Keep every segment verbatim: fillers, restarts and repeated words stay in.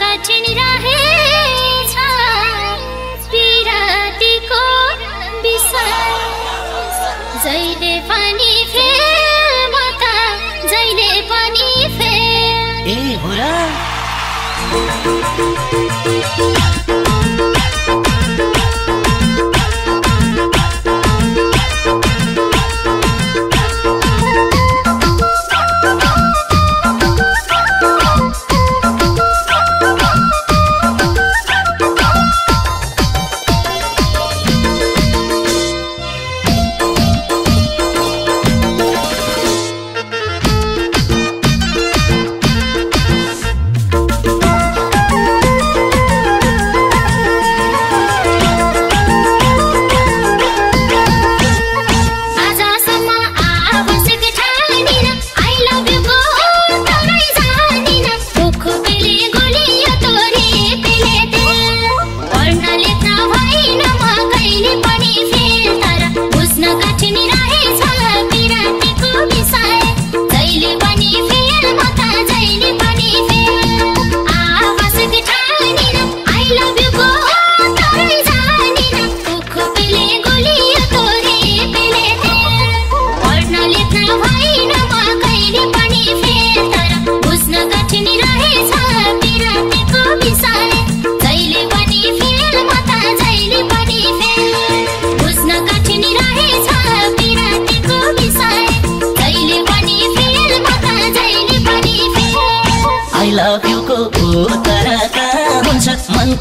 कठिन रहेछ पिरातीको विषय जहिले पनि फेल मता जहिले पनि फेल ए होला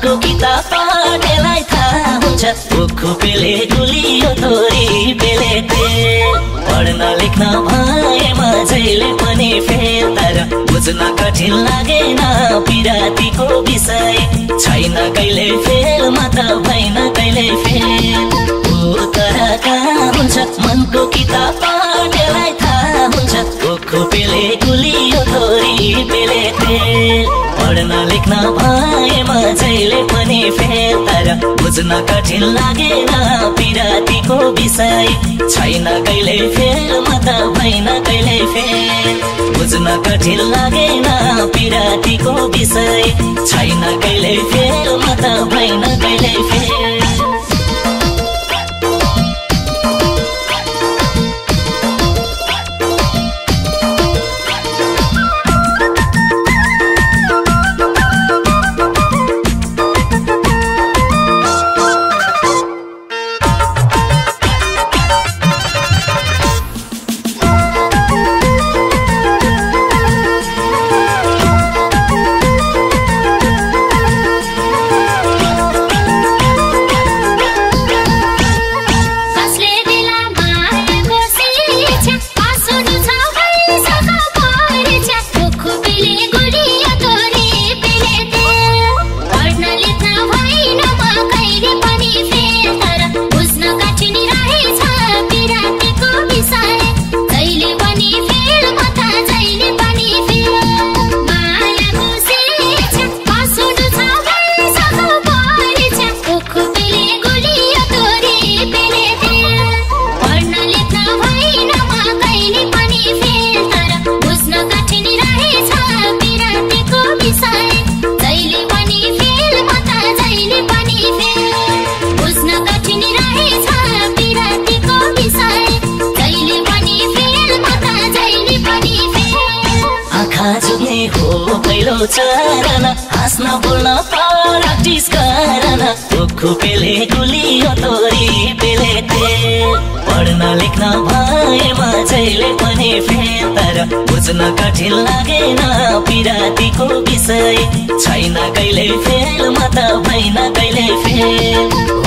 को गीता पाठेलाई थाहा हुन्छ उखु पेले गुलियो तोरी पेले tel पढ्न लेख्न भएमा जहिले पनि फेल तर बुझ्न कठिन लागेन पिरातीको विषय छैन कहिले फेल म त भएन कहिले फेल उतरका हुन्छ मनको गीता पाठेलाई थाहा हुन्छ उखु पेले गुलियो तोरी पेले tel पढ्न लेख्न भएमा जहिले पनि फेल तर बुझ्न कठिन लागेन पिरातीको विषय छैन कहिले फेल म त भएन कहिले फेल बुझ्न कठिन लागेन पिरातीको विषय छैन कहिले फेल म त भएन कहिले फेल हाँस्न बोल्न प्राक्टिस गरन उखु पेले गुलियो तोरी पेले tel पढ्न लेख्न भएमा जहिले पनि फेल तर बुझ्न कठिन लागेन पिरातीको विषय छैन कहिले फेल म त भएन कहिले फेल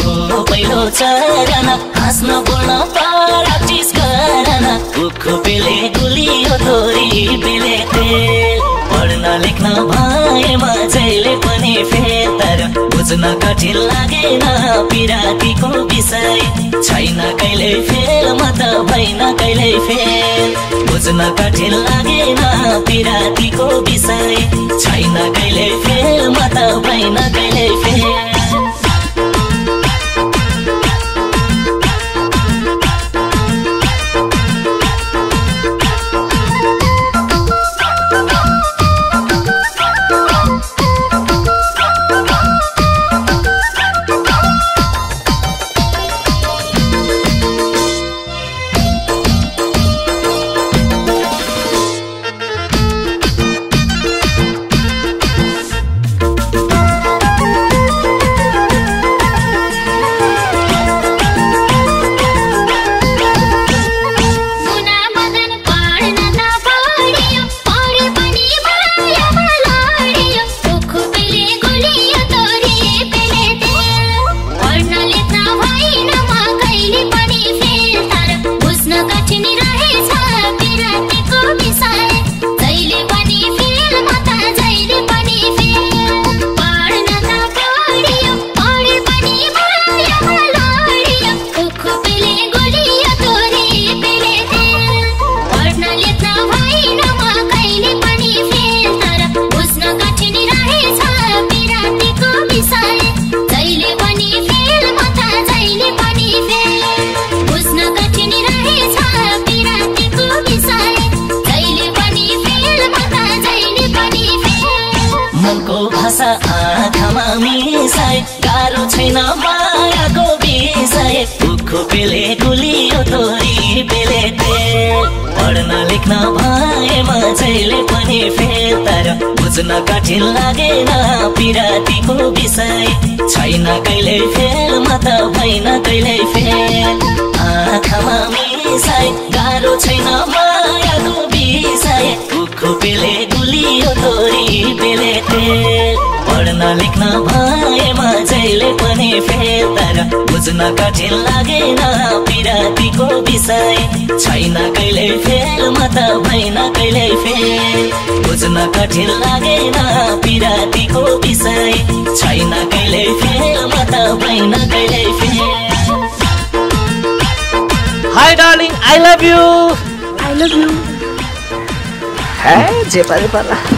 हो पहिलो चरण हाँस्न बोल्न प्राक्टिस गरन उखु पेले गुलियो तोरी पेले tel पढ्न लेख्न भएमा जहिले पनि फेल तर बुझ्न कठिन लागेन पिरातीको विषय छैन कहिले फेल म त भएन कहिले फेल बुझ्न कठिन लागेन पिरातीको विषय छैन कहिले फेल म त भएन कहिले फेल उखु पेले गुलियो तोरी पेले tel। पढ़ना लेख्न भएमा जहिले पनि फेल, तर बुझ्न कठिन लागेन पिरातीको विषय। छैन कहिल्यै फेल, म त भएन कहिल्यै फेल। आँखामा मिसाई गाह्रो छैन मायाको विषय, उखु पेले गुलियो तोरी पेले tel। पढ्न लेख्न भएमा जहिले पनि फेल, तर बुझ्न कठिन लागेन पिरातीको विषय। छैन कहिल्यै फेल, म त भएन कहिल्यै फेल। बुझ्न कठिन लागेन पिरातीको विषय। छैन कहिल्यै फेल, म त भएन कहिल्यै fail. Hi darling, I love you. I love you. हे जे पारे पाला।